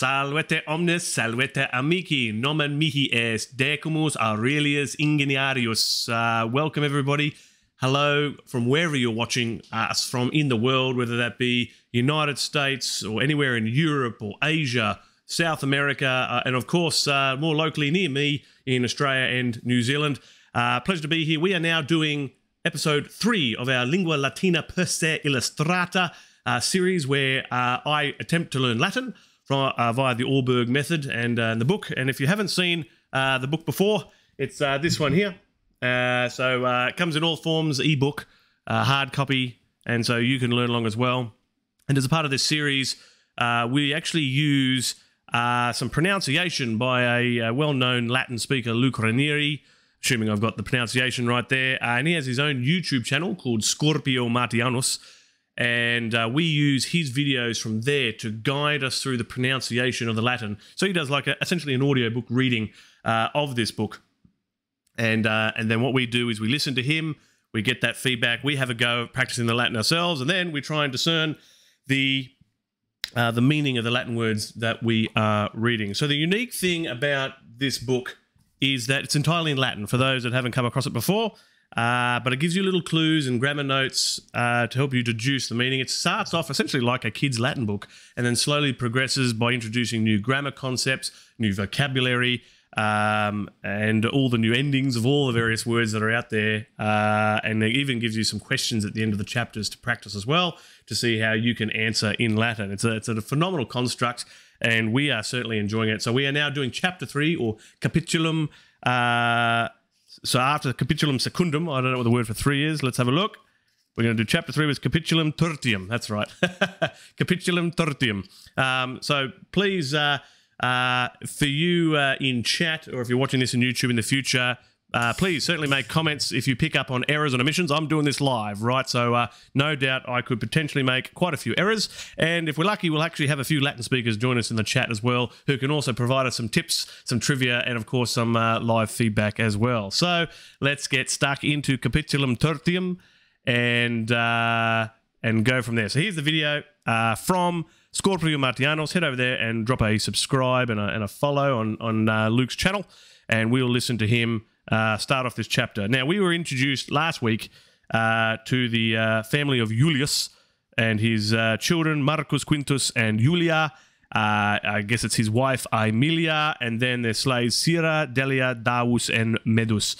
Salvete omnes, salvete amici, nomen mihi est Decimus Aurelius Ingeniarius. Welcome everybody. Hello from wherever you're watching us from in the world, whether that be United States or anywhere in Europe or Asia, South America, and of course more locally near me in Australia and New Zealand. Pleasure to be here. We are now doing episode 3 of our Lingua Latina Per Se Illustrata series, where I attempt to learn Latin via the Ørberg method and the book. And if you haven't seen the book before, it's this one here. So it comes in all forms, ebook, hard copy, and so you can learn along as well. And as a part of this series, we actually use some pronunciation by a well-known Latin speaker, Luke Ranieri, assuming I've got the pronunciation right there. And he has his own YouTube channel called Scorpio Martianus. And we use his videos from there to guide us through the pronunciation of the Latin. So he does like essentially an audiobook reading of this book. And then what we do is we listen to him, we get that feedback, we have a go at practicing the Latin ourselves, and then we try and discern the meaning of the Latin words that we are reading. So the unique thing about this book is that it's entirely in Latin, for those that haven't come across it before. But it gives you little clues and grammar notes to help you deduce the meaning. It starts off essentially like a kid's Latin book and then slowly progresses by introducing new grammar concepts, new vocabulary, and all the new endings of all the various words that are out there. And it even gives you some questions at the end of the chapters to practice as well, to see how you can answer in Latin. It's a phenomenal construct, and we are certainly enjoying it. So we are now doing Chapter 3, or Capitulum. So after Capitulum Secundum, I don't know what the word for 3 is. Let's have a look. We're going to do Chapter 3 with Capitulum Tertium. That's right. Capitulum Tertium. So please, for you in chat, or if you're watching this on YouTube in the future, please certainly make comments if you pick up on errors and omissions. I'm doing this live, right? So no doubt I could potentially make quite a few errors. And if we're lucky, we'll actually have a few Latin speakers join us in the chat as well, who can also provide us some tips, some trivia, and of course some live feedback as well. So let's get stuck into Capitulum Tertium and go from there. So here's the video from Scorpio Martianus. Head over there and drop a subscribe and a follow on Luke's channel, and we'll listen to him start off this chapter. Now, we were introduced last week to the family of Julius and his children, Marcus, Quintus, and Julia. I guess it's his wife, Aemilia, and then their slaves, Sira, Delia, Daus, and Medus.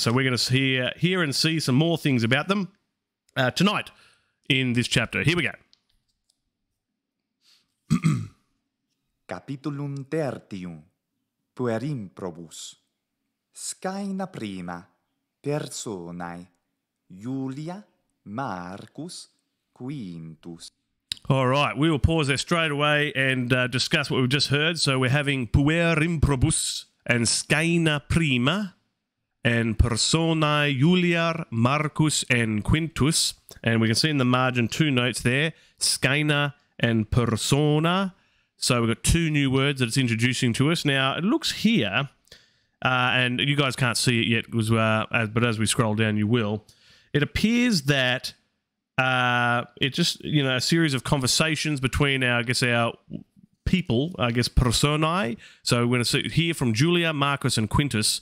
So we're going to hear and see some more things about them tonight in this chapter. Here we go. Capitulum tertium, puerim probus. Scaina prima, personae, Julia, Marcus, Quintus. All right, we will pause there straight away and discuss what we've just heard. So we're having puerim probus and scaina prima and personae, Julia, Marcus, and Quintus. And we can see in the margin 2 notes there, scaina and persona. So we've got 2 new words that it's introducing to us. Now, it looks here... and you guys can't see it yet, because, but as we scroll down, you will. It appears that it's just, you know, a series of conversations between our, I guess, our people, I guess, personae. So we're going to hear from Julia, Marcus, and Quintus,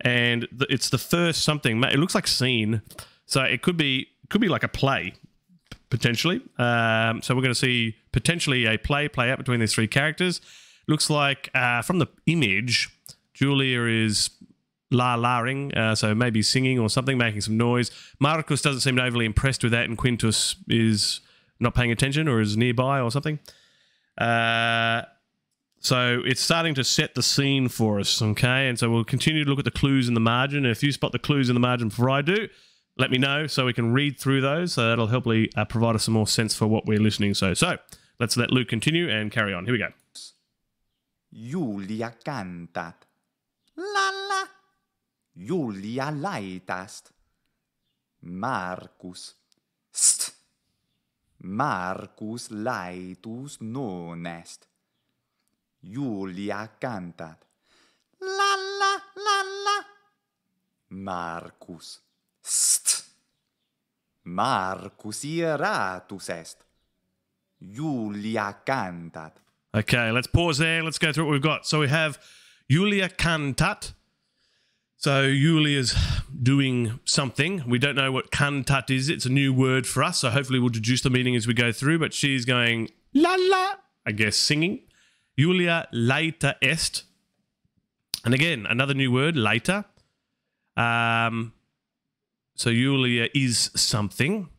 and it's the first something. It looks like scene, so it could be like a play potentially. So we're going to see potentially a play play out between these 3 characters. Looks like from the image, Julia is la-la-ing, so maybe singing or something, making some noise. Marcus doesn't seem overly impressed with that, and Quintus is not paying attention or is nearby or something. So it's starting to set the scene for us, okay? And so we'll continue to look at the clues in the margin. If you spot the clues in the margin before I do, let me know so we can read through those. So that'll help provide us some more sense for what we're listening. So let's let Luke continue and carry on. Here we go. Julia cantat. Lalla, Julia laetast. Marcus, st. Marcus laetus non est. Julia cantat. Lalla, lalla. Marcus, st. Marcus iratus est. Julia cantat. Okay, let's pause there. Let's go through what we've got. So we have Julia cantat. So Julia's doing something. We don't know what cantat is. It's a new word for us. So hopefully we'll deduce the meaning as we go through. But she's going la la, I guess, singing. Julia laeta est. And again, another new word, laeta. So Julia is something.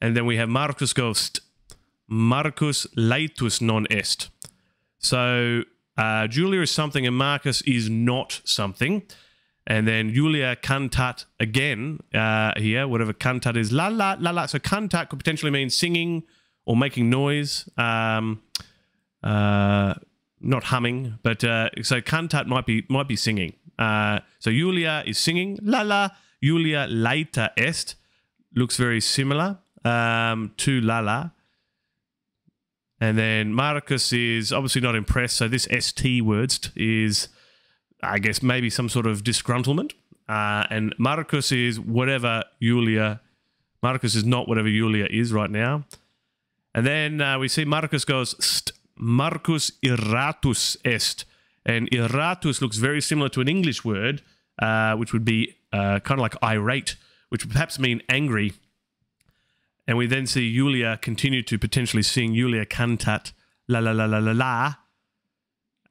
And then we have Marcus Ghost. Marcus laetus non est. So Julia is something and Marcus is not something. And then Julia cantat again here, whatever cantat is, la la la la. So cantat could potentially mean singing or making noise. Not humming, but so cantat might be singing. So Julia is singing, la la. Julia laeta est looks very similar to la la. And then Marcus is obviously not impressed. So this st word is, I guess, maybe some sort of disgruntlement. And Marcus is whatever Julia. Marcus is not whatever Julia is right now. And then we see Marcus goes st. Marcus irratus est. And irratus looks very similar to an English word, which would be kind of like irate, which would perhaps mean angry. And we then see Julia continue to potentially sing Julia cantat la la la la la la.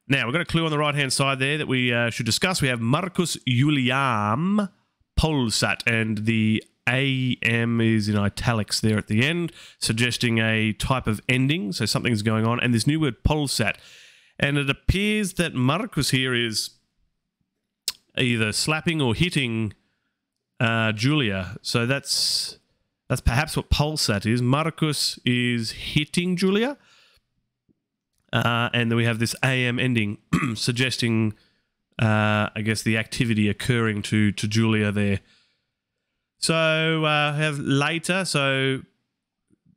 Now, we've got a clue on the right-hand side there that we should discuss. We have Marcus Juliam Polsat, and the AM is in italics there at the end, suggesting a type of ending, so something's going on. And this new word, Polsat, and it appears that Marcus here is either slapping or hitting Julia. So that's perhaps what Polsat is. Marcus is hitting Julia. And then we have this AM ending suggesting, I guess, the activity occurring to Julia there. So I have later, so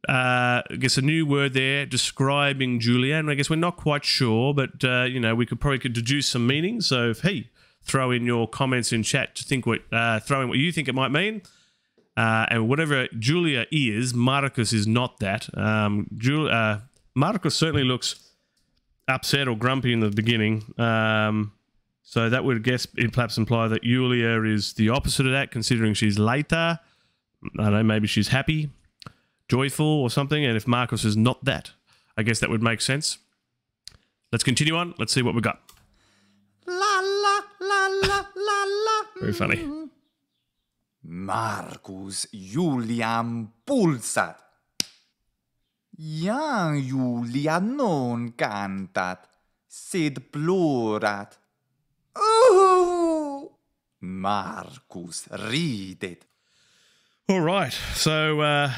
I guess a new word there describing Julia. And I guess we're not quite sure, but, you know, we could probably deduce some meaning. So, if, hey, throw in your comments in chat to think what, throw in what you think it might mean. And whatever Julia is, Marcus is not that. Marcus certainly looks upset or grumpy in the beginning, so that would guess it perhaps imply that Julia is the opposite of that, considering she's later. I don't know, maybe she's happy, joyful or something, and if Marcus is not that, I guess that would make sense. Let's continue on. Let's see what we got. La la la la la la. Very funny. Marcus Juliam pulsat. Iam Julia non cantat, sed plorat. Oh! Marcus ridet. All right, so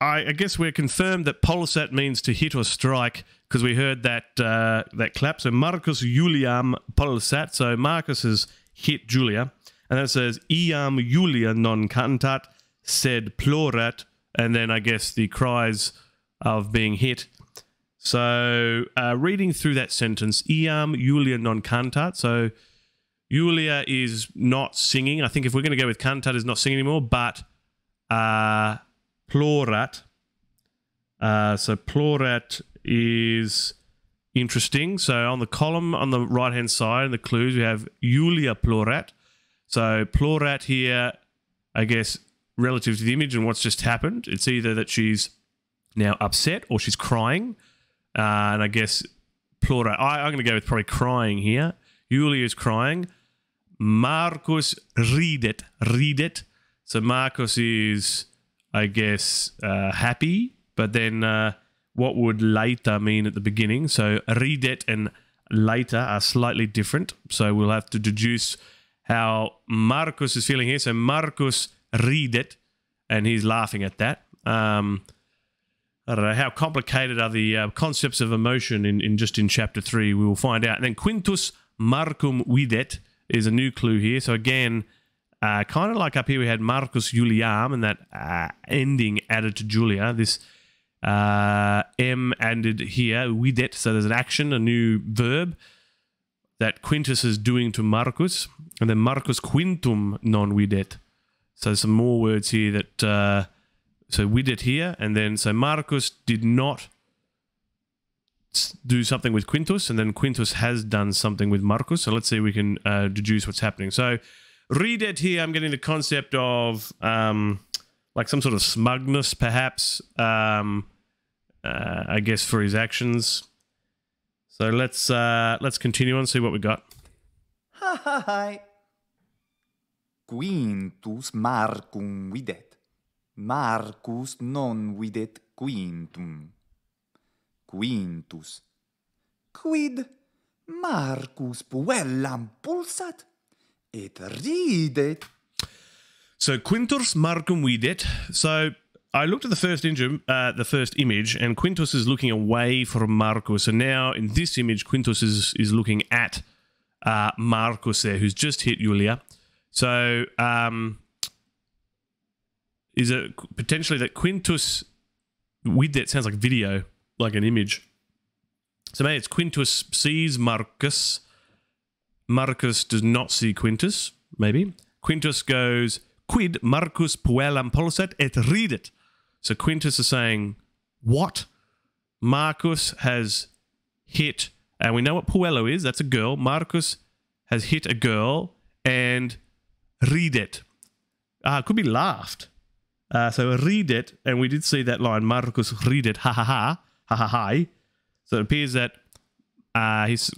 I guess we're confirmed that polsat means to hit or strike, because we heard that that clap. So Marcus Juliam polsat, so Marcus has hit Julia, and that says iam Julia non cantat, sed plorat, and then I guess the cries of being hit. So reading through that sentence, iam Julia non cantat, so Julia is not singing. I think if we're going to go with cantat is not singing anymore, but plorat. So plorat is interesting. So on the column on the right-hand side, the clues, we have Julia plorat. So plorat here, I guess, relative to the image and what's just happened, it's either that she's now upset or she's crying, and I guess plora. I'm going to go with probably crying here. Julia is crying. Marcus ridet, ridet. So Marcus is, I guess, happy. But then what would later mean at the beginning? So ridet and later are slightly different. So we'll have to deduce how Marcus is feeling here. So Marcus ridet, and he's laughing at that. I don't know, how complicated are the concepts of emotion in Chapter 3? We will find out. And then Quintus Marcum Videt is a new clue here. So again, kind of like up here we had Marcus Juliam and that ending added to Julia. This M added here, Videt. So there's an action, a new verb that Quintus is doing to Marcus. And then Marcus Quintum non Videt. So some more words here that... so we did here, and then so Marcus did not do something with Quintus, and then Quintus has done something with Marcus. So let's see if we can deduce what's happening. So read it here. I'm getting the concept of like some sort of smugness, perhaps, I guess, for his actions. So let's continue and see what we got. Hi. Quintus Marcum videt. Marcus non videt Quintum. Quintus. Quid Marcus puellam pulsat et ridet. So Quintus Marcum videt. So I looked at the first image, and Quintus is looking away from Marcus. And now in this image, Quintus is looking at Marcus there, who's just hit Julia. So is it potentially that Quintus videt sounds like video, like an image? So maybe it's Quintus sees Marcus. Marcus does not see Quintus, maybe. Quintus goes, quid Marcus puellam pulsat et ridet. So Quintus is saying, what? Marcus has hit, and we know what puello is, that's a girl. Marcus has hit a girl and ridet. It could be laughed. So ridet, and we did see that line, Marcus ridet, ha ha ha, ha ha hi. So it appears that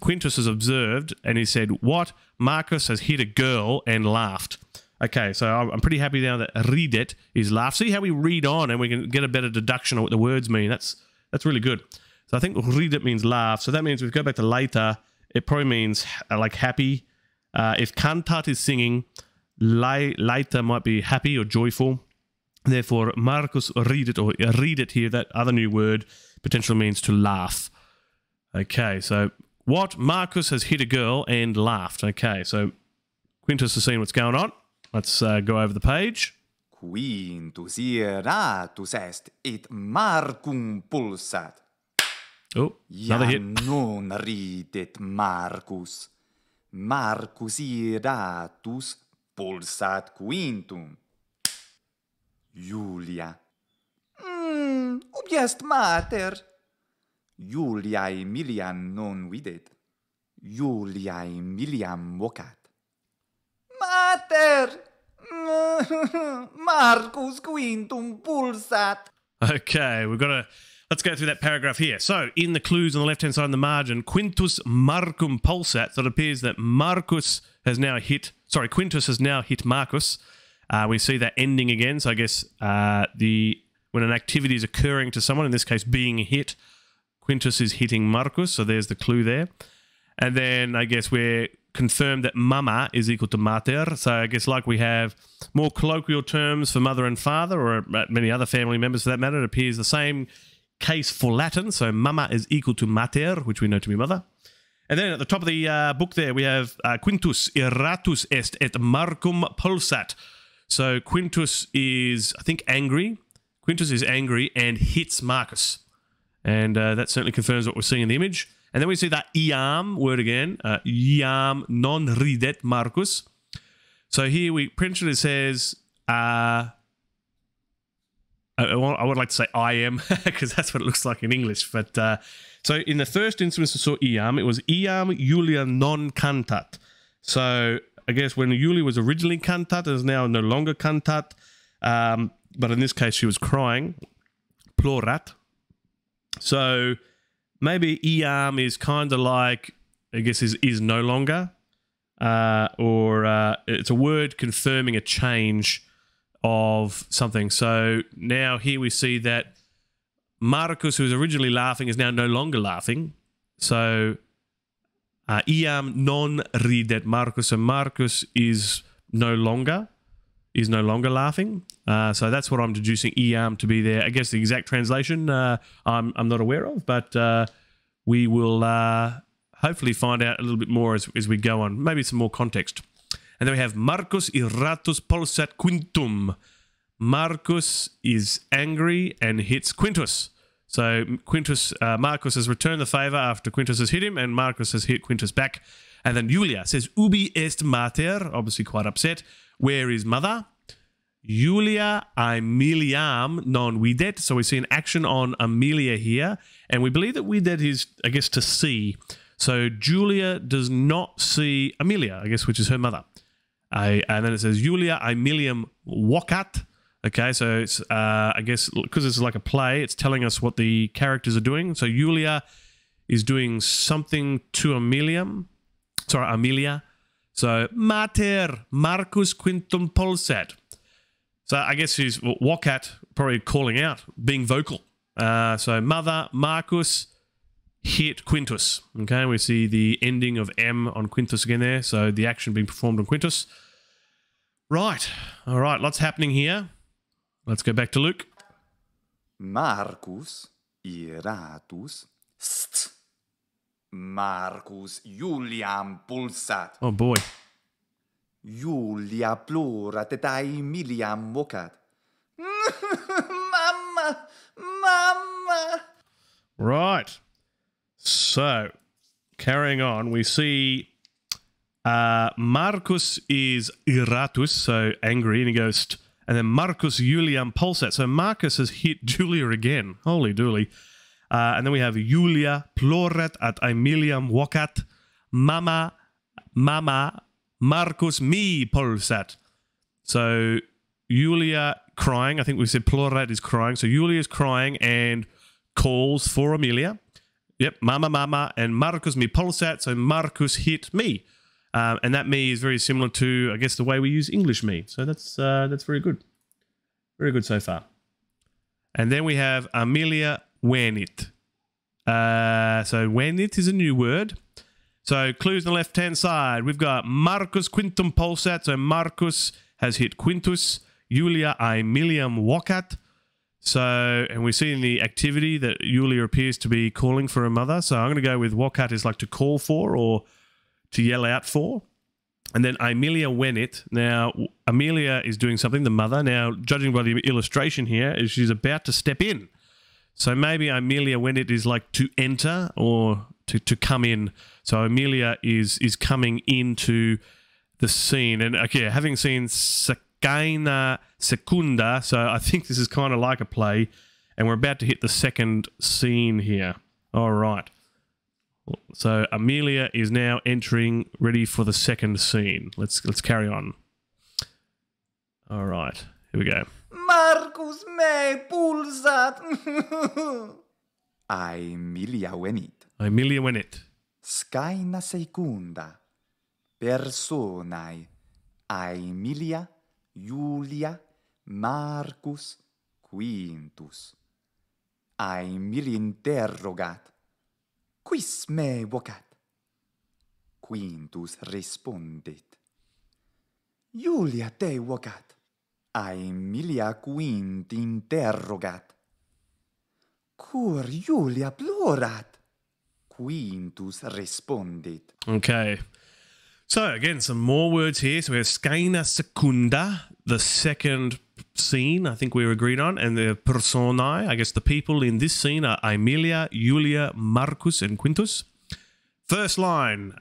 Quintus has observed, and he said, what? Marcus has hit a girl and laughed. Okay, so I'm pretty happy now that ridet is laugh. See how we read on and we can get a better deduction of what the words mean. That's really good. So I think ridet means laugh. So that means if we go back to later, it probably means like happy. If cantat is singing, later might be happy or joyful. Therefore, Marcus ridet or ridet here, that other new word, potentially means to laugh. Okay, so what? Marcus has hit a girl and laughed. Okay, so Quintus has seen what's going on. Let's go over the page. Quintus iratus est et Marcum pulsat. Oh, another hit. Non ridet Marcus. Marcus iratus pulsat Quintum. Julia. Ubi est mater? Julia Emiliam non videt. Julia Emiliam vocat. Mater! Marcus Quintum pulsat. Okay, we've got to... Let's go through that paragraph here. So, in the clues on the left-hand side in the margin, Quintus Marcum pulsat. So it appears that Marcus has now hit... Sorry, Quintus has now hit Marcus. We see that ending again. So I guess when an activity is occurring to someone, in this case being hit, Quintus is hitting Marcus. So there's the clue there. And then I guess we're... confirmed that mama is equal to mater. So I guess like we have more colloquial terms for mother and father, or many other family members for that matter, it appears the same case for Latin. So mama is equal to mater, which we know to be mother. And then at the top of the book there, we have Quintus iratus est et Marcum pulsat. So Quintus is, I think, angry. Quintus is angry and hits Marcus. And that certainly confirms what we're seeing in the image. And then we see that iam word again. Iam non ridet Marcus. So here we potentially says, I would like to say I am, because that's what it looks like in English. But so in the first instance we saw iam, it was iam Julia non cantat. So I guess when Julia was originally cantat, it is now no longer cantat. But in this case she was crying, plorat. So... maybe iam is kind of like, I guess, is no longer, or it's a word confirming a change of something. So now here we see that Marcus, who was originally laughing, is now no longer laughing. So iam non ridet Marcus, and Marcus is no longer laughing. So that's what I'm deducing iam to be there. I guess the exact translation I'm not aware of, but we will hopefully find out a little bit more as we go on. Maybe some more context. And then we have Marcus iratus pulsat Quintum. Marcus is angry and hits Quintus. So Quintus, Marcus has returned the favor after Quintus has hit him, and Marcus has hit Quintus back. And then Julia says, ubi est mater? Obviously quite upset. Where is mother? Julia Aemiliam non videt. So we see an action on Aemilia here, and we believe that videt is, I guess, to see. So Julia does not see Aemilia, I guess, which is her mother. And then it says Julia Aemiliam vocat. Okay, so it's, I guess, because this is like a play, it's telling us what the characters are doing. So Julia is doing something to Aemiliam. Sorry, Aemilia. So mater Marcus quintum polsat. So I guess she's vocat, probably calling out, being vocal. So mother Marcus hit Quintus. Okay, we see the ending of M on Quintus again there. So the action being performed on Quintus. Right. All right, lots happening here. Let's go back to Luke. Marcus iratus st. Marcus Juliam pulsat. Oh boy. Julia plurat et Aemiliam vocat. Mama! Mama! Right. So, carrying on, we see Marcus is iratus, so angry, and he goes, and then Marcus Juliam pulsat. So Marcus has hit Julia again. Holy dooly. And then we have Julia ploret at Aemiliam vocat. Mama, mama, Marcus me pulsat. So Julia crying. I think we said ploret is crying. So Julia is crying and calls for Aemilia. Yep, mama, mama, and Marcus me pulsat. So Marcus hit me. And that me is very similar to, I guess, the way we use English me. So that's very good. Very good so far. And then we have Aemilia Wernit. So Wernit is a new word. So clues on the left-hand side. We've got Marcus Quintum Pulsat. So Marcus has hit Quintus. Julia Aemiliam vocat. So, and we see in the activity that Julia appears to be calling for her mother. So I'm going to go with vocat is like to call for or to yell out for. And then Aemilia Wernit. Now, Aemilia is doing something, the mother. Now, judging by the illustration here, is she's about to step in. So maybe Aemilia Wernit is like to enter or to come in. So Aemilia is coming into the scene. And, okay, having seen Secaina Secunda, so I think this is kind of like a play, and we're about to hit the second scene here. All right. So Aemilia is now entering, ready for the second scene. Let's carry on. All right, here we go. Marcus me pulsat. Aemilia venit. Aemilia venit. Scaina secunda. Personae. Aemilia, Julia, Marcus, Quintus. Aemilia interrogat. Quis me vocat? Quintus respondit. Julia te vocat. Aemilia Quint interrogat. Cur Julia plorat. Quintus respondit. Okay. So again, some more words here. So we have Scaina Secunda, the second scene, I think we were agreed on, and the personae, I guess the people in this scene are Aemilia, Julia, Marcus, and Quintus. First line,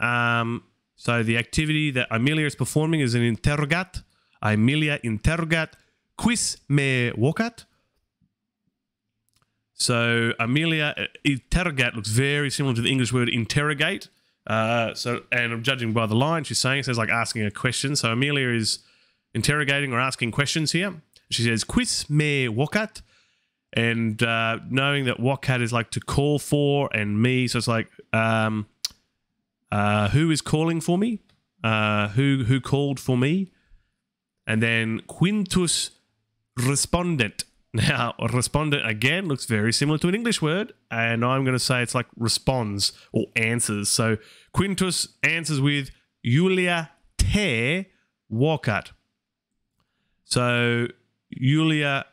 so the activity that Aemilia is performing is an interrogat. Aemilia interrogat, quis me vocat? So Aemilia interrogat looks very similar to the English word interrogate. So, and I'm judging by the line she's saying, it says like asking a question. So Aemilia is interrogating or asking questions here. She says, quis me vocat? And knowing that vocat is like to call for and me, so it's like, who is calling for me? Who called for me? And then Quintus respondent. Now, respondent again looks very similar to an English word, and I'm going to say it's like responds or answers. So Quintus answers with Julia te vocat. So Julia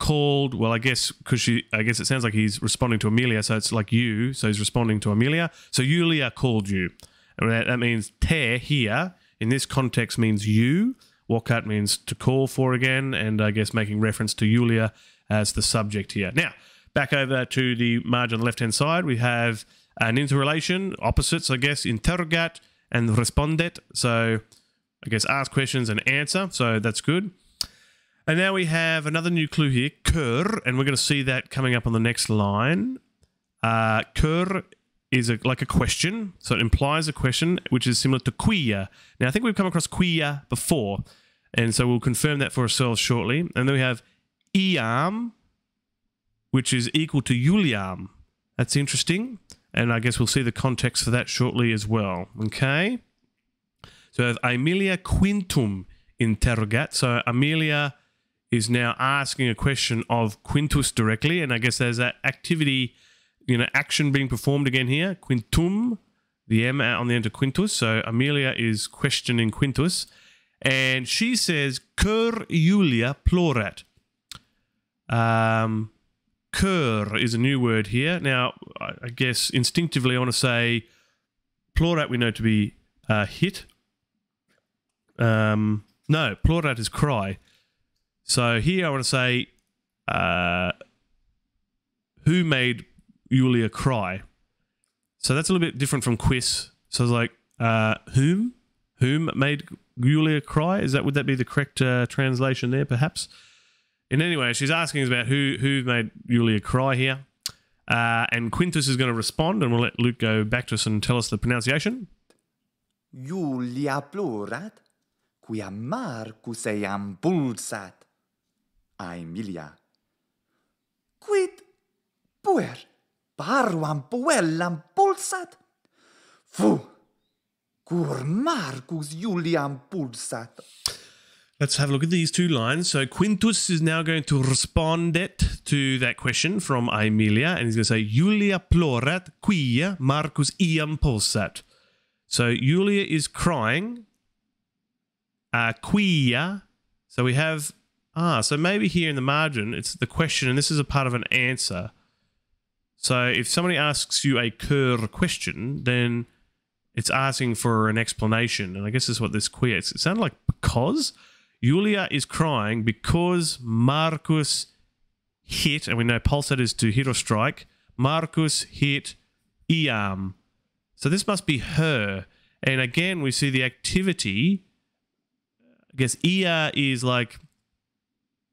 called, well, I guess because I guess it sounds like he's responding to Aemilia, so it's like you, so he's responding to Aemilia. So Julia called you, and that means te here in this context means you. Vocat means to call for again, and I guess making reference to Julia as the subject here. Now, back over to the margin on the left-hand side, we have an interrelation, opposites, I guess, interrogat and respondet. So, I guess, ask questions and answer, so that's good. And now we have another new clue here, cur, and we're going to see that coming up on the next line. Cur is like a question, so it implies a question, which is similar to quia. Now, I think we've come across quia before, and so we'll confirm that for ourselves shortly. And then we have iam, which is equal to Juliam. That's interesting. And I guess we'll see the context for that shortly as well. Okay. So we have Aemilia Quintum interrogat. So Aemilia is now asking a question of Quintus directly. And I guess there's that activity, you know, action being performed again here. Quintum, the M on the end of Quintus. So Aemilia is questioning Quintus. And she says, Cur Julia plorat. Cur is a new word here. Now, I guess instinctively I want to say plorat we know to be hit. No, plorat is cry. So here I want to say who made Julia cry? So that's a little bit different from quis. So it's like whom? Whom made Julia cry? Is that, would that be the correct translation there perhaps? And anyway, she's asking us about who made Julia cry here. And Quintus is going to respond, and we'll let Luke go back to us and tell us the pronunciation. Julia plorat, quia Marcus eam pulsat, Aemilia. Quid puer parvam puellam pulsat? Fu, cur Marcus Juliam pulsat. Let's have a look at these two lines. So Quintus is now going to respond to that question from Aemilia, and he's going to say, Julia plorat, quia Marcus iam pulsat. So Julia is crying. Quia. So we have, so maybe here in the margin, it's the question, and this is a part of an answer. So if somebody asks you a cur question, then it's asking for an explanation. And I guess this is what this quia is. It sounded like because. Julia is crying because Marcus hit, and we know pulsat is to hit or strike. Marcus hit iam. So this must be her. And again, we see the activity. I guess ia is like,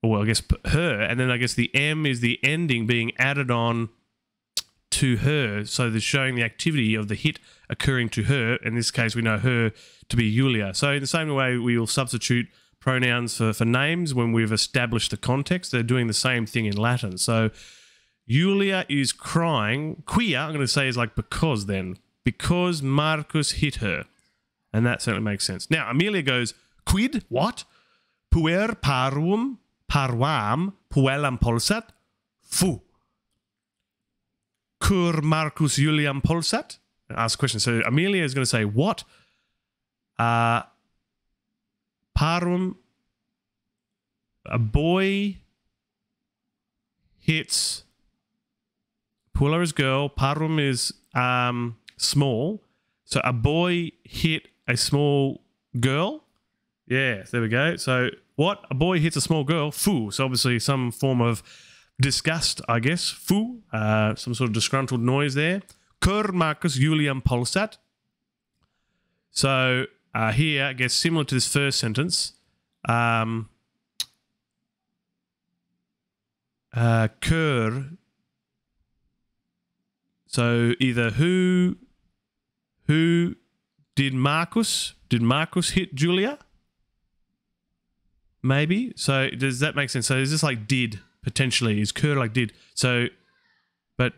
well, I guess her. And then I guess the m is the ending being added on to her. So they're showing the activity of the hit occurring to her. In this case, we know her to be Julia. So in the same way, we will substitute pronouns for names when we've established the context. They're doing the same thing in Latin. So Julia is crying. Quia, I'm going to say, is like because then. Because Marcus hit her. And that certainly makes sense. Now, Aemilia goes, quid, what? Puer parvam, puellam pulsat, fu. Cur Marcus Juliam pulsat? Ask a question. So Aemilia is going to say, what? Parum, a boy hits, Pula is girl, parum is small. So a boy hit a small girl. Yeah, there we go. So what? A boy hits a small girl. Fu. So obviously some form of disgust, I guess. Fu. Some sort of disgruntled noise there. Cur Marcus Juliam pulsat. So here, I guess, similar to this first sentence, cur, so either who did Marcus hit Julia? Maybe. So does that make sense? So is this like did, potentially, is cur like did? So, but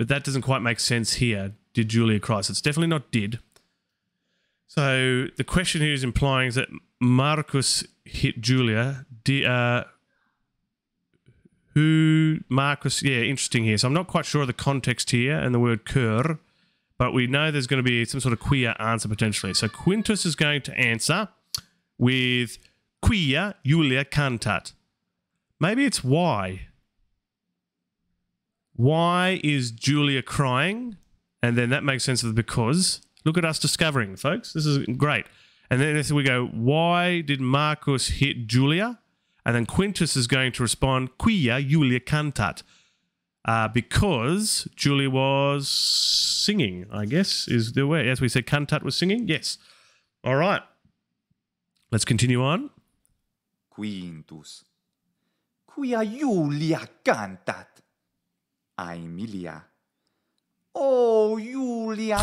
that doesn't quite make sense here, did Julia cry? So it's definitely not did. So the question here is implying that Marcus hit Julia. Who Marcus? Yeah, interesting here. So I'm not quite sure of the context here and the word cur, but we know there's going to be some sort of quia answer potentially. So Quintus is going to answer with quia Julia cantat. Maybe it's why. Why is Julia crying? And then that makes sense of the because. Look at us discovering, folks. This is great. And then we go, why did Marcus hit Julia? And then Quintus is going to respond, quia Julia cantat. Because Julia was singing, I guess, is the way. As we said, cantat was singing. Yes. All right. Let's continue on. Quintus, quia Iulia cantat, Aemilia. O Iulia,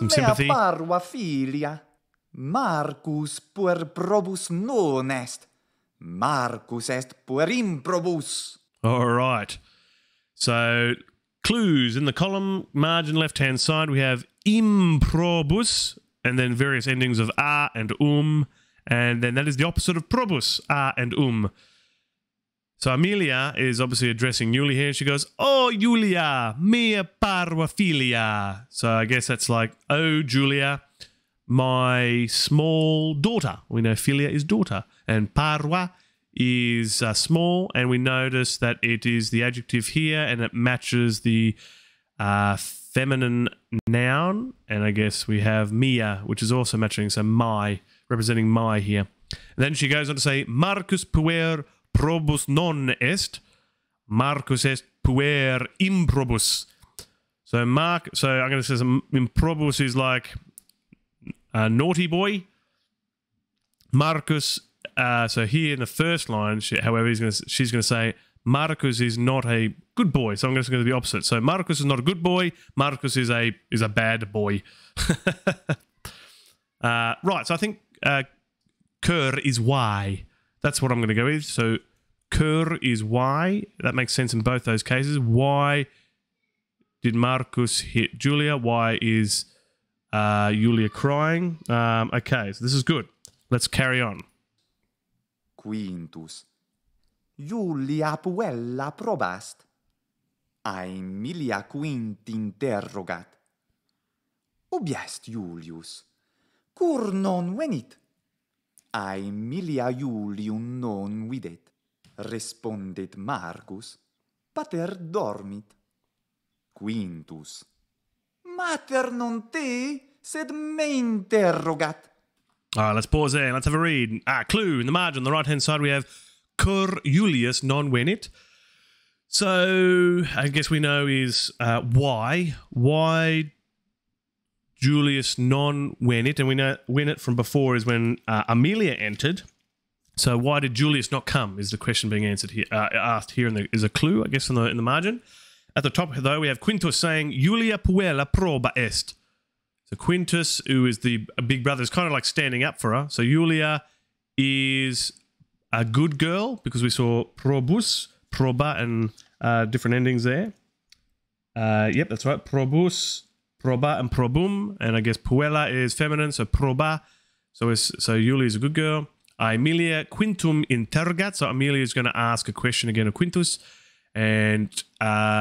mea parva filia, Marcus puer probus non est, Marcus est puer improbus. All right. So clues in the column, margin left-hand side, we have improbus, and then various endings of a and and then that is the opposite of probus, a and So Amelia is obviously addressing Yulia here. She goes, "Oh, Yulia, mea parva filia." So I guess that's like, "Oh, Julia, my small daughter." We know filia is daughter, and parva is small, and we notice that it is the adjective here, and it matches the feminine noun, and I guess we have mia, which is also matching, so my, representing my here. And then she goes on to say, Marcus puer probus non est, Marcus est puer improbus. So I'm going to say some improbus is like a naughty boy. Marcus, so here in the first line, however, she's going to say, Marcus is not a good boy. So I'm just going to be opposite. So Marcus is not a good boy. Marcus is a bad boy. Right. So I think cur is why. That's what I'm going to go with. So cur is why. That makes sense in both those cases. Why did Marcus hit Julia? Why is Julia crying? Okay. So this is good. Let's carry on. Quintus. Iulia puella probast, Aemilia quint'interrogat. Obiest Iulius, cur non venit? Aemilia Iulium non videt, respondet Marcus, pater dormit. Quintus, mater non te, sed me interrogat. All right, let's pause there and let's have a read. Clue in the margin on the right-hand side we have cur Iulius non venit. So I guess we know is why. Why Julius non venit? And we know venit from before is when Amelia entered. So why did Julius not come is the question being answered here, asked here, and is a clue, I guess, in the margin. At the top, though, we have Quintus saying, Iulia puella proba est. So Quintus, who is the big brother, is kind of like standing up for her. So Iulia is a good girl, because we saw probus, proba, and different endings there. Yep, that's right. Probus, proba, and probum. And I guess puella is feminine, so proba. So Julia is a good girl. Aemilia quintum interrogat. So Aemilia is going to ask a question again of Quintus. And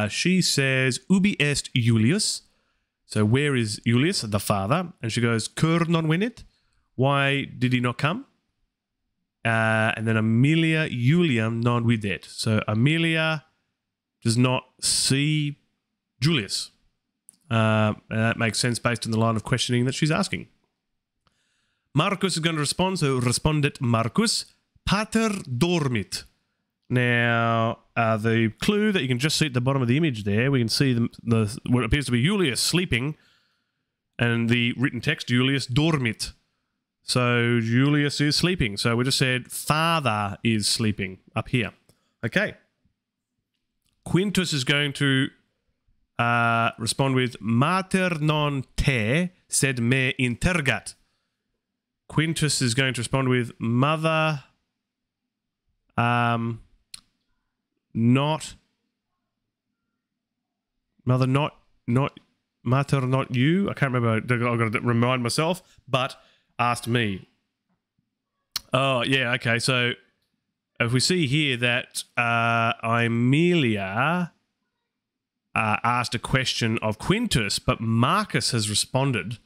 she says, ubi est Iulius? So where is Iulius, the father? And she goes, cur non venit? Why did he not come? And then Amelia Iulium non videt. So Amelia does not see Julius. And that makes sense based on the line of questioning that she's asking. Marcus is going to respond. So respondet Marcus, pater dormit. Now, the clue that you can just see at the bottom of the image there, we can see what appears to be Iulius sleeping. And the written text, Iulius dormit. So Julius is sleeping. So we just said father is sleeping up here. Okay. Quintus is going to respond with mater non te sed me intergat. Quintus is going to respond with mother not you. I can't remember. I've got to remind myself. But asked me. Oh, yeah, okay. So if we see here that Aemilia asked a question of Quintus, but Marcus has responded,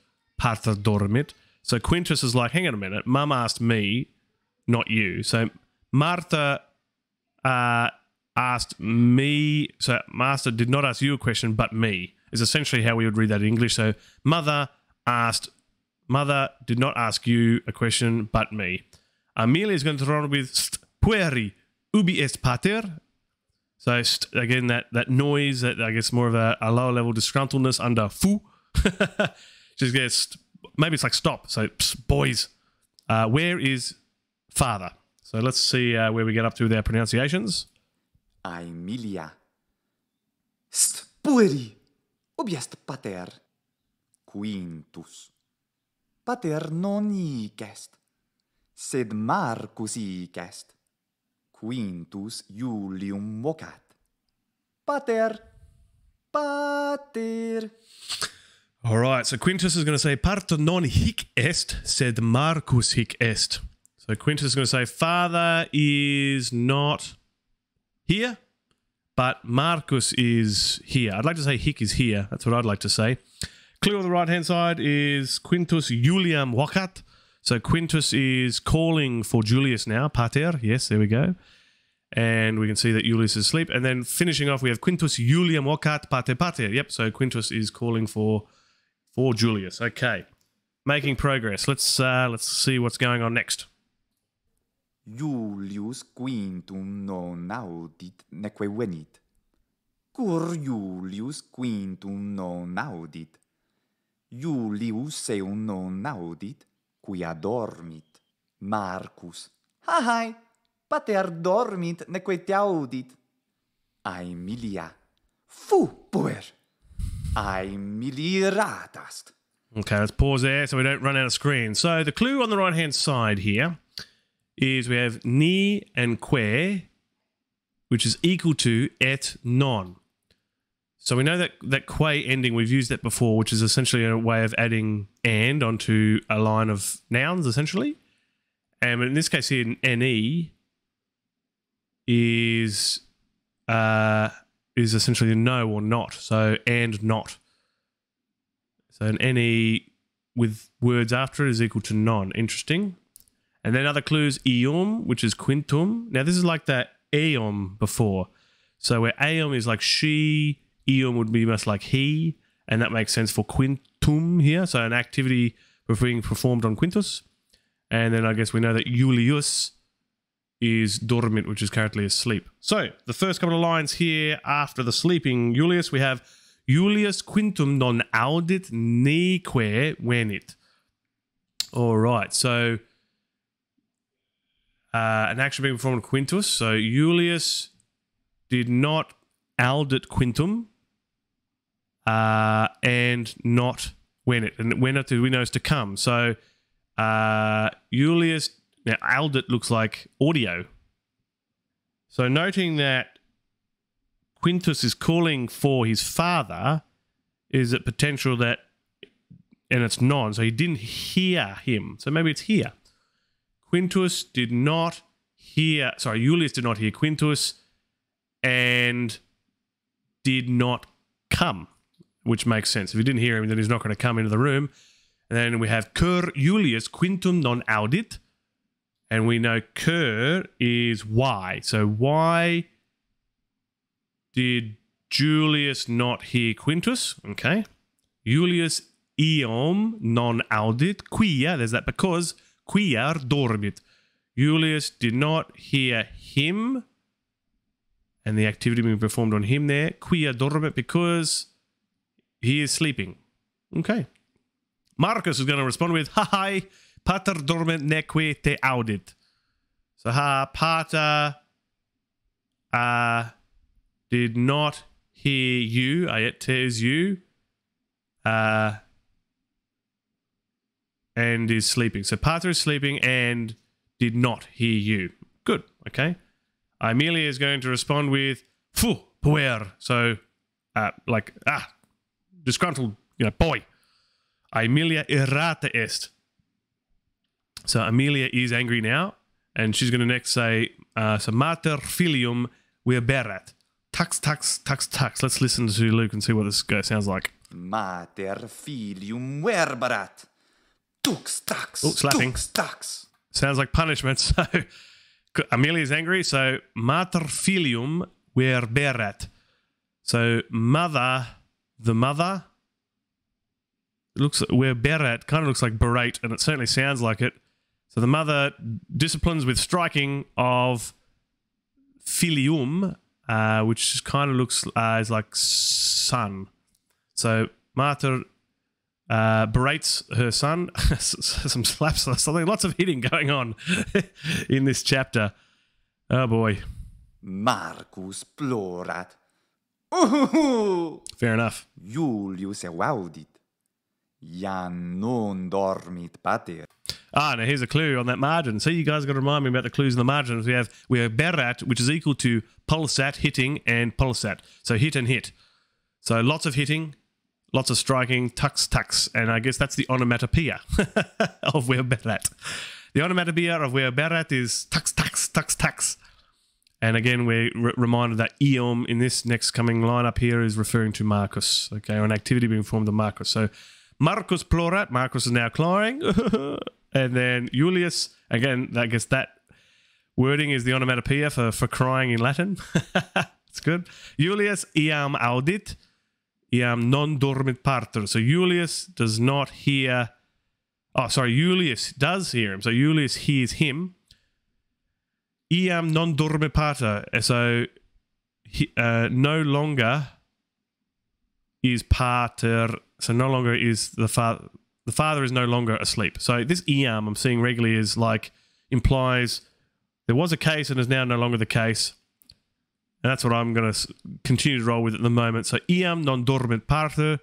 pater dormit. So Quintus is like, hang on a minute, mum asked me, not you. So Martha asked me, so master did not ask you a question, but me, is essentially how we would read that in English. So Mother did not ask you a question, but me. Amelia is going to run with st pueri, ubi est pater. So again, that noise, that I guess more of a lower level disgruntledness under fu. She gets, maybe it's like stop. So boys, where is father? So let's see where we get up to with our pronunciations. Aemilia. St pueri. Obiest pater. Quintus. Pater non hic est, sed Marcus hic est. Quintus Iulium vocat. Pater. Pater. All right, so Quintus is going to say, Pater non hic est, sed Marcus hic est. So Quintus is going to say, Father is not here, but Marcus is here. I'd like to say hic is here. That's what I'd like to say. Clear on the right-hand side is Quintus Iulium vocat. So Quintus is calling for Julius now. Pater, yes, there we go. And we can see that Julius is asleep. And then finishing off, we have Quintus Iulium vocat pater pater. Yep, so Quintus is calling for Julius. Okay, making progress. Let's see what's going on next. Julius Quintum non audit neque venit. Cur Julius Quintum non audit. Julius seum non audit, quia dormit. Marcus. Ha hai, pater dormit neque te audit. Aemilia. Fu puer. Aemiliratas. Okay, let's pause there so we don't run out of screen. So the clue on the right-hand side here is we have ni and que, which is equal to et non. So we know that que ending, we've used that before, which is essentially a way of adding and onto a line of nouns, essentially. And in this case here, ne is essentially no or not. So and not. So an ne with words after it is equal to non. Interesting. And then other clues, ium, which is quintum. Now this is like the eum before. So where eum is like she, ium would be much like he, and that makes sense for quintum here. So an activity being performed on Quintus. And then I guess we know that Julius is dormit, which is currently asleep. So the first couple of lines here after the sleeping Julius, we have Julius Quintum non audit neque venit. All right, so an action being performed on Quintus. So Julius did not audit Quintum. And not when it, and when it we know is to come. So Julius, now audit looks like audio. So noting that Quintus is calling for his father, is it potential that, and it's non, so he didn't hear him. So maybe it's here. Quintus did not hear, sorry, Julius did not hear Quintus and did not come, which makes sense. If he didn't hear him, then he's not going to come into the room. And then we have cur Julius quintum non audit. And we know cur is why. So why did Julius not hear Quintus? Okay. Julius ium non audit quia. There's that because quia dormit. Julius did not hear him. And the activity being performed on him there, quia dormit, because he is sleeping. Okay. Marcus is going to respond with, ha hai, pater dormit neque te audit. So ha, pater did not hear you, te is you, and is sleeping. So pater is sleeping and did not hear you. Good, okay. Aemilia is going to respond with "fu puer," so like disgruntled, you know, boy. Aemilia irrata est. So Aemilia is angry now, and she's going to next say, "So mater filium verberat." Tux tux tux tux. Let's listen to Luke and see what this guy sounds like. Mater filium verberat. Tux tux. Oh, slapping. Tux tux. Sounds like punishment. So. Aemilia is angry, so mater filium verberat. So mother, the mother, looks verberat, kind of looks like berate, and it certainly sounds like it. So the mother disciplines with striking of filium, which kind of looks is like son. So mater berates her son, some slaps or something. Lots of hitting going on in this chapter. Oh boy. Marcus plorat. Fair enough. Julius evaudit. Jan non dormit pater. Ah, now here's a clue on that margin. So you guys got to remind me about the clues in the margins. We have berat, which is equal to pulsat, hitting, and pulsat. So hit and hit. So lots of hitting, lots of striking, tux, tux. And I guess that's the onomatopoeia of where berat. The onomatopoeia of where berat is tux, tux, tux, tux. And again, we're reminded that Iom in this next coming line up here is referring to Marcus, okay, or an activity being formed of Marcus. So Marcus plorat, Marcus is now clawing. And then Julius, again, I guess that wording is the onomatopoeia for crying in Latin. It's good. Julius iam audit, iam non dormit pater. So Julius does not hear, oh, sorry, Julius does hear him. So Julius hears him. Iam non dorme pater, so he, no longer is pater, so no longer is the father. The father is no longer asleep. So this iam I'm seeing regularly is like implies there was a case and is now no longer the case, and that's what I'm going to continue to roll with at the moment. So iam non dorme pater,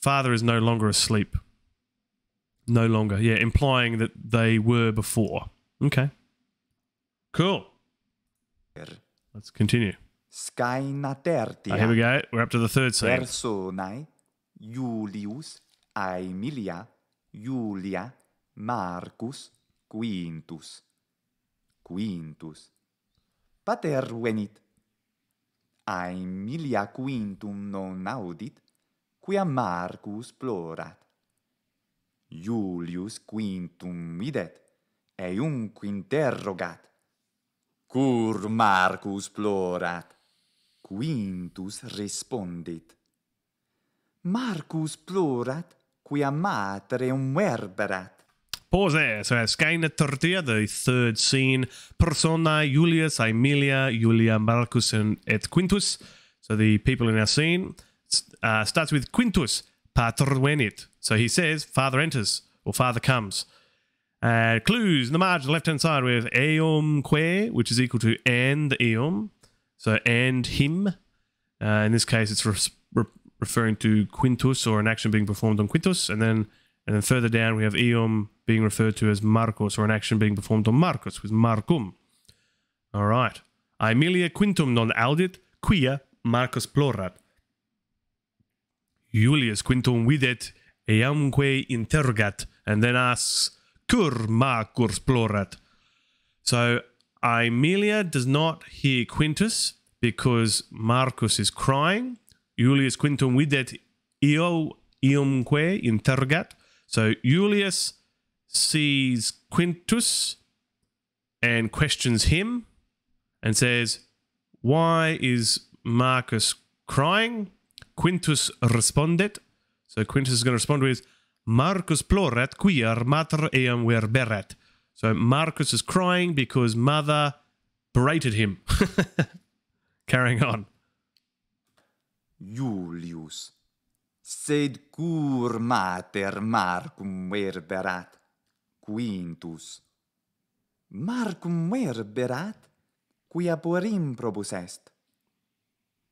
father is no longer asleep. No longer, yeah, implying that they were before. Okay. Cool. Let's continue. Scainatertia. Here we go. We're up to the third scene. Personae, Julius, Aemilia, Julia, Marcus, Quintus. Quintus. Patervenit. Aemilia Quintum non audit, quia Marcus plorat. Julius Quintum videt. Eunque interrogat, cur Marcus plorat, Quintus respondit. Marcus plorat, quia matereum verberat. Pause there. So Scainatertia, the third scene. Personae, Julius, Aemilia, Julia, Marcus, and et Quintus. So the people in our scene starts with Quintus, patervenit. So he says, father enters, or father comes. Clues in the margin, left-hand side, we have eumque, which is equal to and eum, so and him. In this case, it's referring to Quintus or an action being performed on Quintus, and then further down we have eum being referred to as Marcus or an action being performed on Marcus with Marcum. All right. Aemilia Quintum non audit, quia Marcus plorat. Julius Quintum videt, eamque interrogat, and then asks, cur Marcus plorat. So Aemilia does not hear Quintus because Marcus is crying. Julius Quintum videt eo iumque interrogat. So Julius sees Quintus and questions him and says, why is Marcus crying? Quintus respondet. So Quintus is going to respond with, Marcus plorat, quia mater eam verberat. So Marcus is crying because mother berated him. Carrying on. Julius, sed cur mater Marcum verberat, Quintus. Marcum verberat, quia puerim probus est.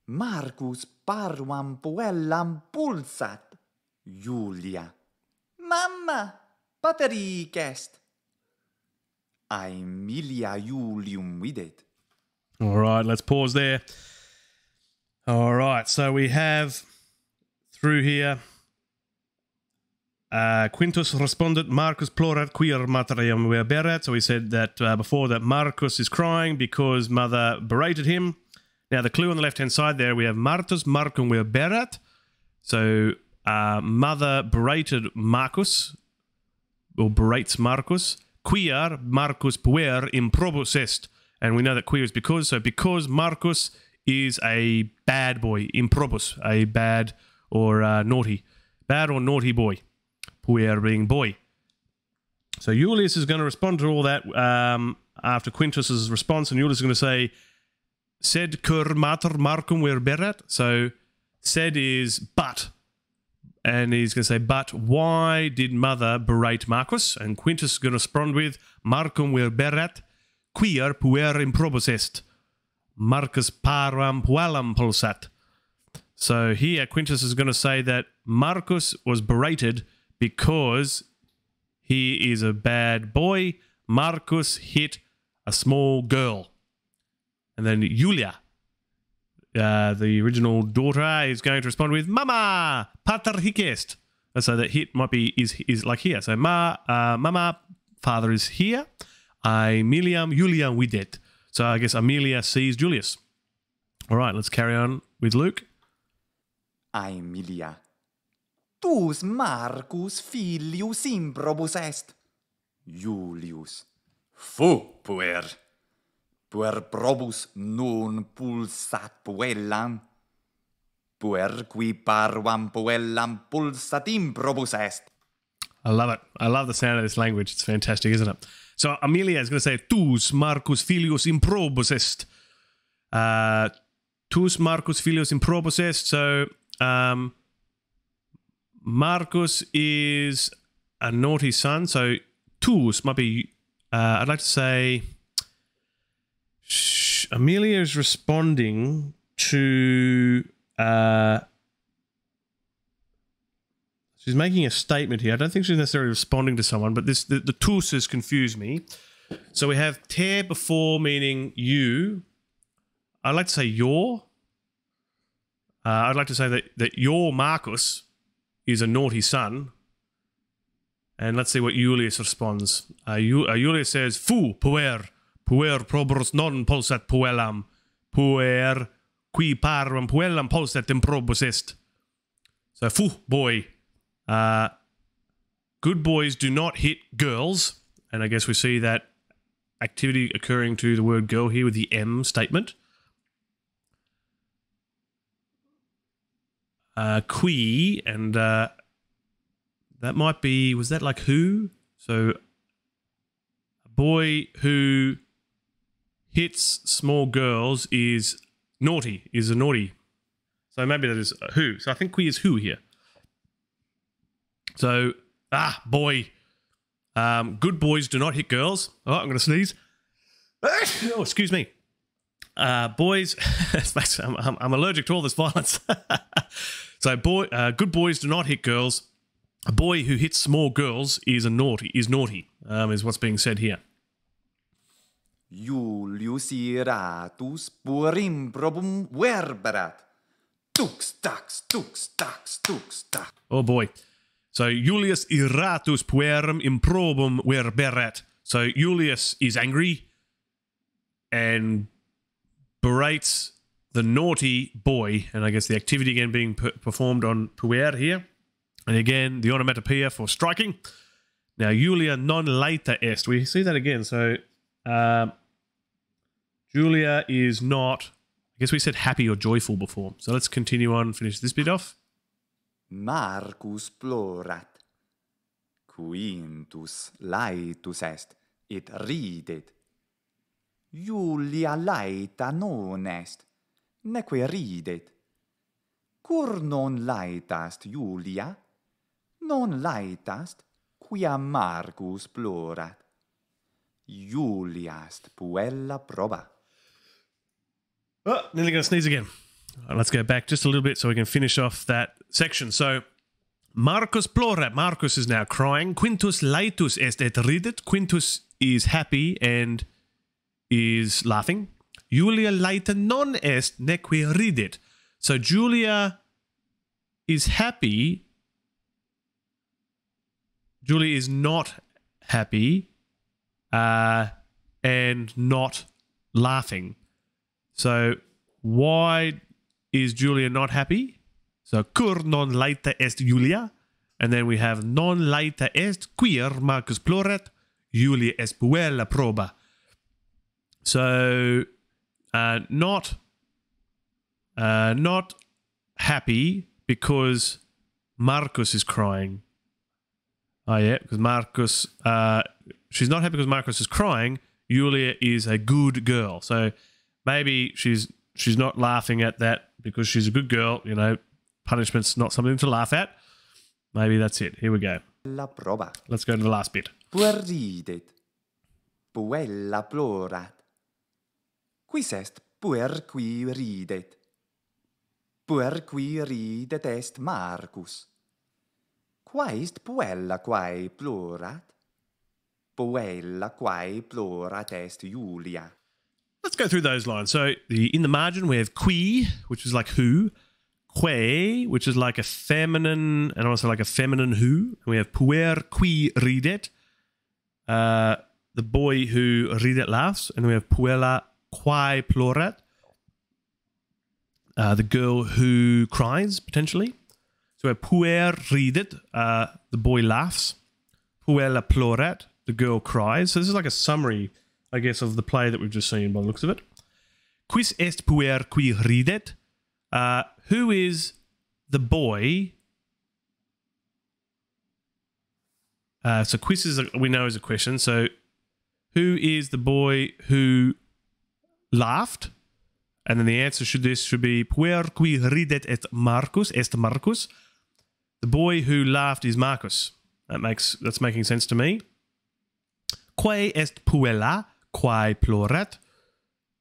Marcus parvam puellam pulsat, Julia. Mamma, pateric est. Aemilia Julium videt. All right, let's pause there. All right, so we have through here Quintus responded, Marcus plorat, quia mater eam verberat. So we said that before that Marcus is crying because mother berated him. Now the clue on the left-hand side there, we have Martus Marcum verberat. So mother berated Marcus, or berates Marcus, quia Marcus puer improbus est. And we know that quia is because, so because Marcus is a bad boy, improbus, a bad or naughty, bad or naughty boy, puer being boy. So Julius is going to respond to all that after Quintus's response, and Julius is going to say, sed cur mater Marcum verberat. So, sed is but. And he's going to say, but why did mother berate Marcus? And Quintus is going to respond with, Marcum vir berat, quier puer improbus est. Marcus param pualam pulsat. So here Quintus is going to say that Marcus was berated because he is a bad boy. Marcus hit a small girl. And then Julia, the original daughter, is going to respond with Mama pater hic est. And so that hit might be is like here. So Mama, father is here. Aemiliam Julia videt. So I guess Aemilia sees Julius. All right, let's carry on with Luke. Aemilia, tus Marcus filius improbus est. Julius, fu puer. Puer probus non pulsat puellam. Puer qui parvam puellam pulsat improbus est. I love it. I love the sound of this language. It's fantastic, isn't it? So Aemilia is going to say, tus Marcus filius improbus est. Tus Marcus filius improbus est. So Marcus is a naughty son. So tus might be, I'd like to say, Aemilia is responding to, she's making a statement here. I don't think she's necessarily responding to someone, but this the tus has confused me. So we have ter before meaning you. I'd like to say your. I'd like to say that your Marcus is a naughty son. And let's see what Julius responds. Julius says, fu, puer. Puer probus non pulsat puellam. Puer qui parum puellam pulsat improbus est. So, fu, boy. Good boys do not hit girls. And I guess we see that activity occurring to the word girl here with the M statement. Qui, and that might be, was that like who? So, a boy who hits small girls is naughty, is a naughty. So maybe that is who. So I think qui is who here. So, boy. Good boys do not hit girls. Oh, I'm going to sneeze. Oh, excuse me. Boys, I'm allergic to all this violence. So, good boys do not hit girls. A boy who hits small girls is naughty. Is what's being said here. Julius iratus puerim probum verberat. Tux tax tux tax tux tax. Oh boy. So Julius iratus puerim improbum verberat. So Julius is angry and berates the naughty boy, and I guess the activity again being performed on puer here, and again the onomatopoeia for striking. Now Julia non laeta est, we see that again. So Julia is not, I guess we said happy or joyful before, so let's continue on, finish this bit off. Marcus plorat, Quintus laetus est, et ridet. Julia laeta non est, neque ridet. Cur non laetast Julia, non laetast, quia Marcus plorat. Juliast puella proba. Oh, nearly going to sneeze again. Right, let's go back just a little bit so we can finish off that section. So, Marcus plorat. Marcus is now crying. Quintus laetus est et ridet. Quintus is happy and is laughing. Julia laeta non est, neque ridet. So Julia is happy. Julia is not happy and not laughing. So why is Julia not happy? So cur non laeta est Julia. And then we have non laeta est quier Marcus plorat. Julia est puella proba. So, not happy because Marcus is crying. Oh, yeah, because Marcus, she's not happy because Marcus is crying. Julia is a good girl. So, maybe she's not laughing at that because she's a good girl. You know, punishment's not something to laugh at. Maybe that's it. Here we go. La prova. Let's go to the last bit. Pueridet. Puella plorat. Quis est puer qui ridet. Puer qui ridet est Marcus. Quae est puella quae plorat? Puella quae plorat est Julia. Let's go through those lines. So in the margin we have qui, which is like who. Que, which is like a feminine, and also like a feminine who. And we have puer qui ridet, the boy who ridet laughs. And we have puella quae plorat, the girl who cries, potentially. So we have puer ridet, the boy laughs. Puella plorat, the girl cries. So this is like a summary, I guess, of the play that we've just seen by the looks of it. Quis est puer qui ridet? Who is the boy? So quis is, we know, is a question. So who is the boy who laughed? And then the answer should be puer qui ridet est Marcus. The boy who laughed is Marcus. That's making sense to me. Quae est puella quae plorat?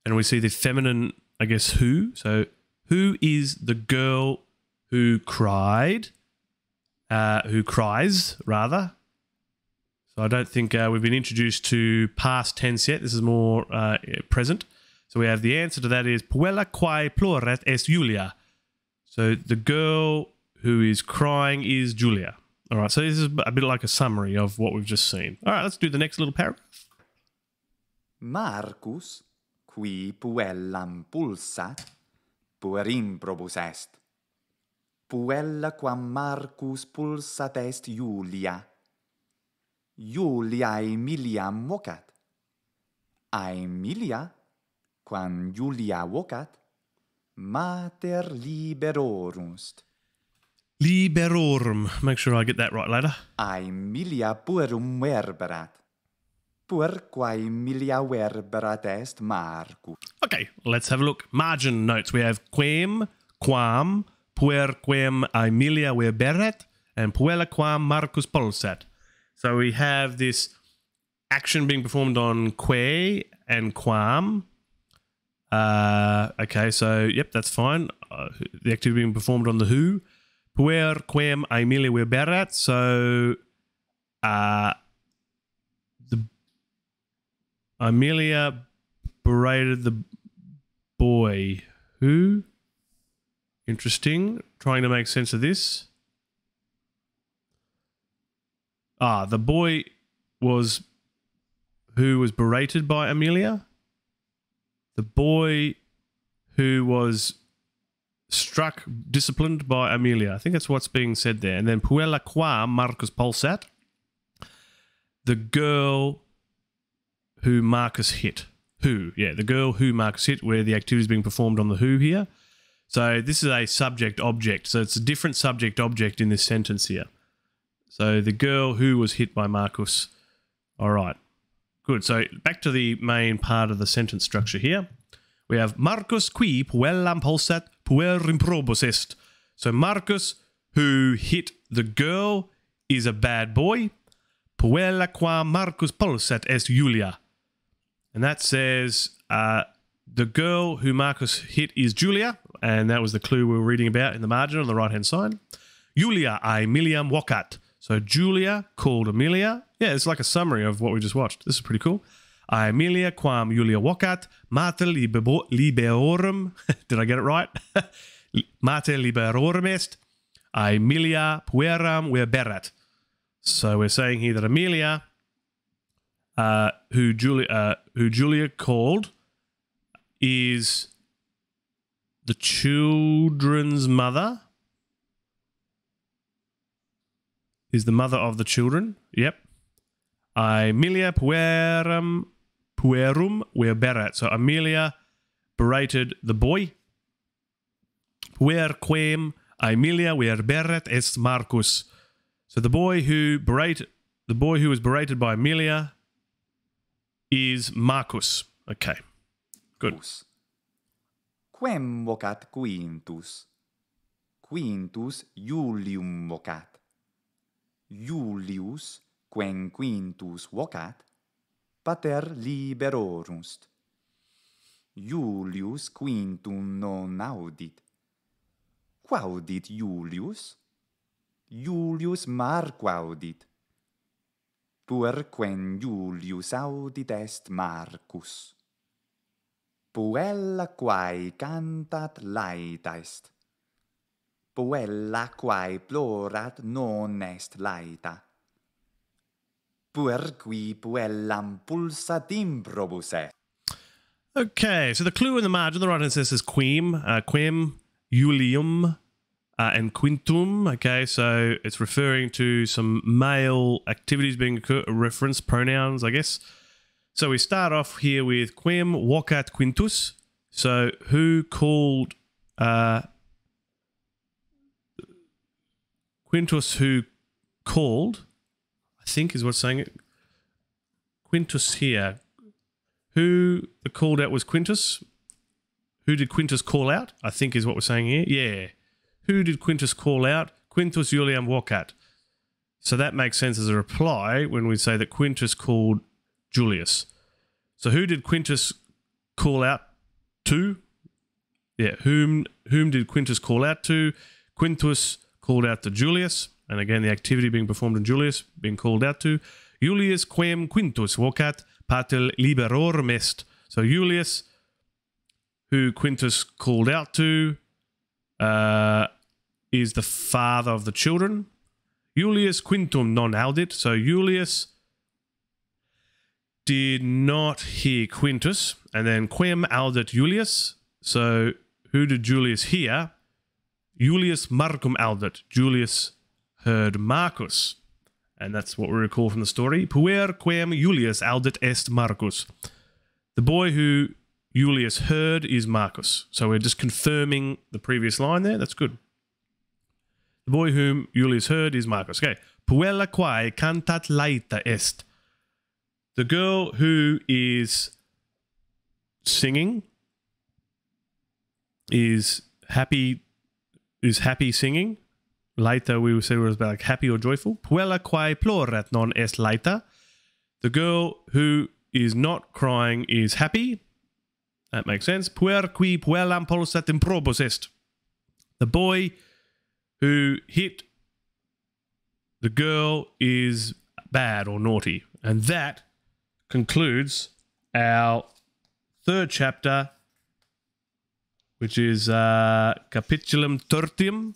And we see the feminine, I guess, who. So who is the girl who cried? Who cries, rather. So I don't think we've been introduced to past tense yet. This is more present. So we have the answer to that is puella quae plorat est Julia. So the girl who is crying is Julia. All right, so this is a bit like a summary of what we've just seen. All right, let's do the next little paragraph. Marcus, qui puellam pulsat, puerimprobus est. Puella quam Marcus pulsat est Julia. Julia Emiliam vocat. A Emilia, quam Julia vocat, mater liberorumst. Liberorum. Make sure I get that right later. A Emilia puerum verberat. Puerquae Emilia verberat est Marcus. Okay, let's have a look. Margin notes. We have quem, quam, puerquem Emilia verberat, and puella quam Marcus pulsat. So we have this action being performed on que and quam. Okay, so, yep, that's fine. The activity being performed on the who. Puerquem Emilia verberat. So, Emilia berated the boy who? Interesting. Trying to make sense of this. The boy was who was berated by Emilia. The boy who was struck, disciplined by Emilia. I think that's what's being said there. And then puella quam Marcus pulsat. The girl who Marcus hit. Who? Yeah, the girl who Marcus hit, where the activity is being performed on the who here. So this is a subject-object. So it's a different subject-object in this sentence here. So the girl who was hit by Marcus. All right. Good. So back to the main part of the sentence structure here. We have Marcus qui puellam pulsat puerimprobus est. So Marcus, who hit the girl, is a bad boy. Puella quam Marcus pulsat est Julia. And that says the girl who Marcus hit is Julia, and that was the clue we were reading about in the margin on the right-hand side. Julia Emiliam vocat. So Julia called Emilia. Yeah, it's like a summary of what we just watched. This is pretty cool. Emilia quam Julia vocat, mater liberorum. Did I get it right? Mater liberorum est. Emilia pueram verberat. So we're saying here that Emilia, who Julia called, is the children's mother. Is the mother of the children. Yep. Emilia puerum verberat. So Emilia berated the boy. Puerquem Emilia verberat est Marcus. So the boy who was berated by Emilia is Marcus. Okay, good. Quem vocat Quintus? Quintus Julium vocat. Iulius, quem Quintus vocat, pater liberorumst. Iulius Quintum non audit. Quaudit Iulius? Iulius Marquaudit. Puerquem Iulius audit est Marcus. Puella quae cantat laeta est. Puella quae plorat non est laeta. Puerqui puellam pulsat improbus est. Okay, so the clue in the margin, the writing says quim, quem, Iulium, and quintum. Okay, so it's referring to some male activities being referenced, pronouns, I guess. So we start off here with quem vocat Quintus. So who called Quintus? Who called? I think is what's saying it. Quintus here. Who the called out was Quintus. Who did Quintus call out? I think is what we're saying here. Yeah. Who did Quintus call out? Quintus Iulium vocat. So that makes sense as a reply when we say that Quintus called Julius. So who did Quintus call out to? Yeah, whom did Quintus call out to? Quintus called out to Julius. And again, the activity being performed in Julius, being called out to. Iulius quem Quintus vocat. Pater liberorum est. So Iulius, who Quintus called out to, is the father of the children. Iulius Quintum non audit. So Iulius did not hear Quintus. And then quem audit Iulius. So who did Julius hear? Iulius Marcum audit. Julius heard Marcus. And that's what we recall from the story. Puer quem Iulius audit est Marcus. The boy who Iulius heard is Marcus. So we're just confirming the previous line there. That's good. The boy whom Iulius heard is Marcus. Okay. Puella quae cantat laeta est. The girl who is singing is happy singing. Laeta, we said it was about like happy or joyful. Puella quae plorat non est laeta. The girl who is not crying is happy. That makes sense. Puerqui puellam pulsat improbus est. The boy who hit the girl is bad or naughty. And that concludes our third chapter, which is Capitulum Tertium.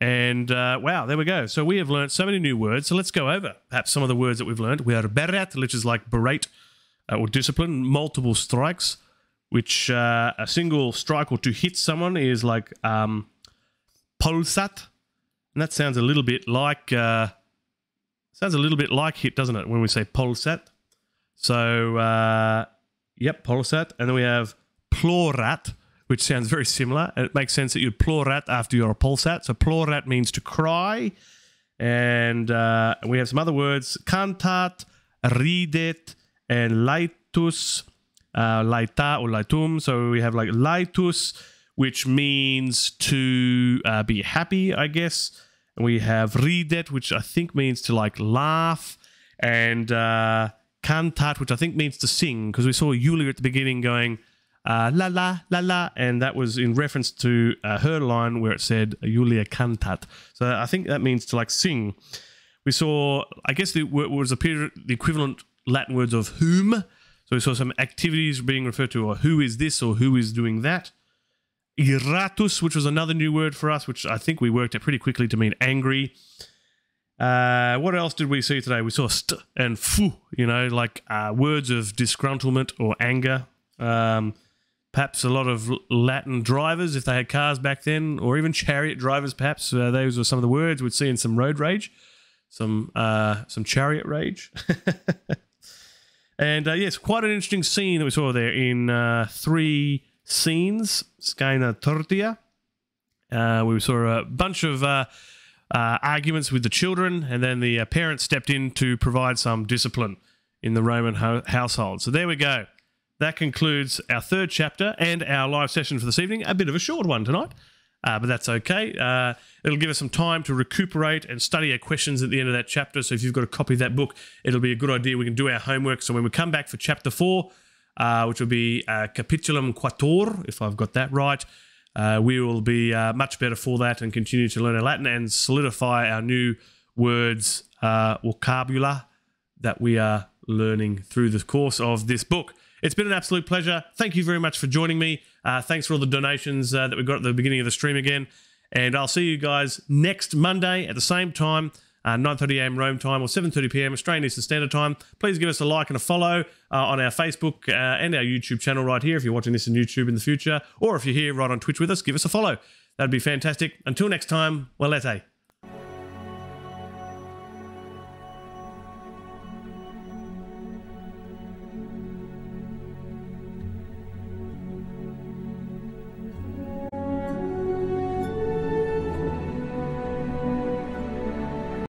And wow, there we go. So we have learned so many new words. So let's go over perhaps some of the words that we've learned. We are berat, which is like berate or discipline, multiple strikes, which a single strike or to hit someone is like pulsat. And that sounds a little bit like hit, doesn't it, when we say pulsat? So yep, pulsat. And then we have plorat, which sounds very similar. It makes sense that you'd plorat after you're a pulsat. So plorat means to cry. And we have some other words: cantat, ridet, and laetus. Laeta or laetum. So we have like laetus, which means to be happy, I guess. And we have ridet, which I think means to like laugh, and cantat, which I think means to sing, because we saw Yulia at the beginning going la la la la, and that was in reference to her line where it said Yulia cantat. So I think that means to like sing. We saw, I guess, the was a period, the equivalent Latin words of whom. So we saw some activities being referred to, or who is this, or who is doing that. Iratus, which was another new word for us, which I think we worked at pretty quickly to mean angry. What else did we see today? We saw st and fu, you know, like words of disgruntlement or anger. Perhaps a lot of Latin drivers, if they had cars back then, or even chariot drivers, perhaps. Those were some of the words we'd see in some road rage, some chariot rage. And yes, quite an interesting scene that we saw there in three scenes, Scena Tertia. We saw a bunch of arguments with the children, and then the parents stepped in to provide some discipline in the Roman household. So there we go. That concludes our third chapter and our live session for this evening. A bit of a short one tonight. but that's okay. It'll give us some time to recuperate and study our questions at the end of that chapter. So if you've got a copy of that book, it'll be a good idea. We can do our homework. So when we come back for chapter 4, which will be Capitulum Quator, if I've got that right, we will be much better for that and continue to learn our Latin and solidify our new words, vocabula, that we are learning through the course of this book. It's been an absolute pleasure. Thank you very much for joining me. Thanks for all the donations that we got at the beginning of the stream again. And I'll see you guys next Monday at the same time, 9:30 a.m. Rome time or 7:30 p.m. Australian Eastern Standard Time. Please give us a like and a follow on our Facebook and our YouTube channel right here if you're watching this on YouTube in the future. Or if you're here right on Twitch with us, give us a follow. That'd be fantastic. Until next time, walete.